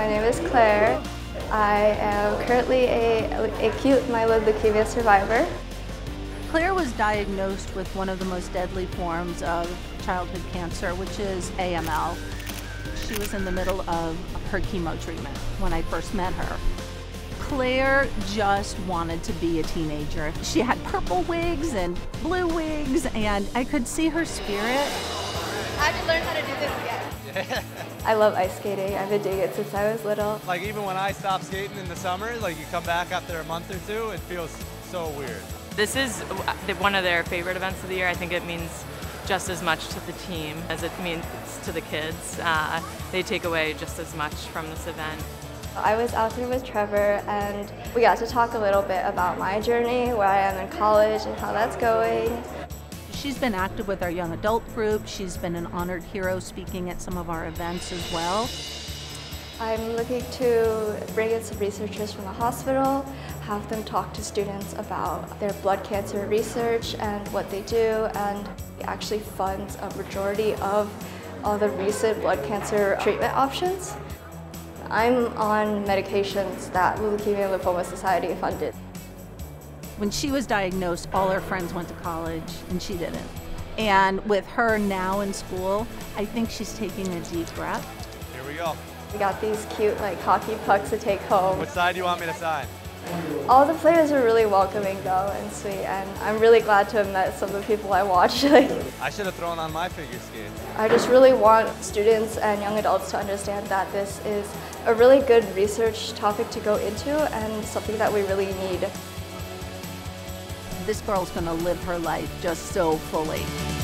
My name is Claire. I am currently an acute myeloid leukemia survivor. Claire was diagnosed with one of the most deadly forms of childhood cancer, which is AML. She was in the middle of her chemo treatment when I first met her. Claire just wanted to be a teenager. She had purple wigs and blue wigs, and I could see her spirit. I had to learn how to do this again. I love ice skating. I've been doing it since I was little. Like, even when I stop skating in the summer, like, you come back after a month or two, it feels so weird. This is one of their favorite events of the year. I think it means just as much to the team as it means to the kids. They take away just as much from this event. I was out there with Trevor, and we got to talk a little bit about my journey, where I am in college and how that's going. She's been active with our young adult group. She's been an honored hero speaking at some of our events as well. I'm looking to bring in some researchers from the hospital, have them talk to students about their blood cancer research and what they do, and actually funds a majority of all the recent blood cancer treatment options. I'm on medications that the Leukemia and Lymphoma Society funded. When she was diagnosed, all her friends went to college, and she didn't. And with her now in school, I think she's taking a deep breath. Here we go. We got these cute, like, hockey pucks to take home. What side do you want me to sign? All the players were really welcoming, though, and sweet, and I'm really glad to have met some of the people I watched. I should have thrown on my figure skates. I just really want students and young adults to understand that this is a really good research topic to go into and something that we really need. This girl's gonna live her life just so fully.